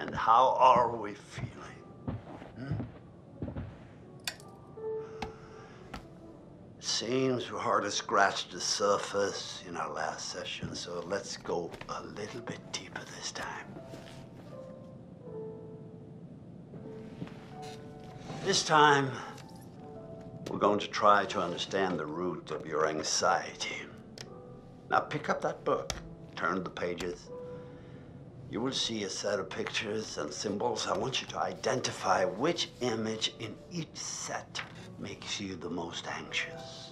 And how are we feeling? Seems we hardly scratched the surface in our last session, so let's go a little bit deeper this time. This time, we're going to try to understand the root of your anxiety. Now pick up that book, turn the pages. You will see a set of pictures and symbols. I want you to identify which image in each set makes you the most anxious.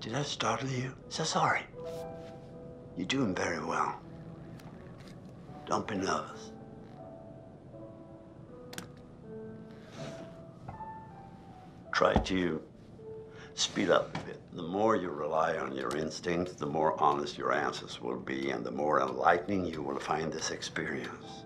Did I startle you? So sorry. You're doing very well. Don't be nervous. Try to speed up a bit. The more you rely on your instincts, the more honest your answers will be, and the more enlightening you will find this experience.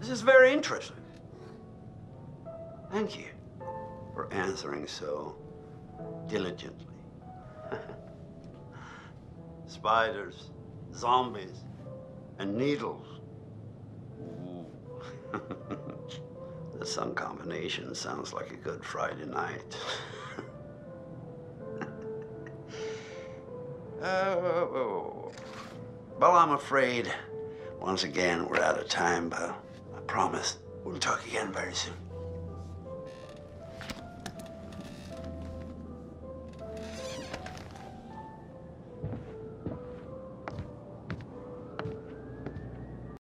This is very interesting. Thank you for answering so diligently. Spiders, zombies, and needles. Ooh. The sun combination sounds like a good Friday night. Oh. Well, I'm afraid, once again, we're out of time, but I promise we'll talk again very soon.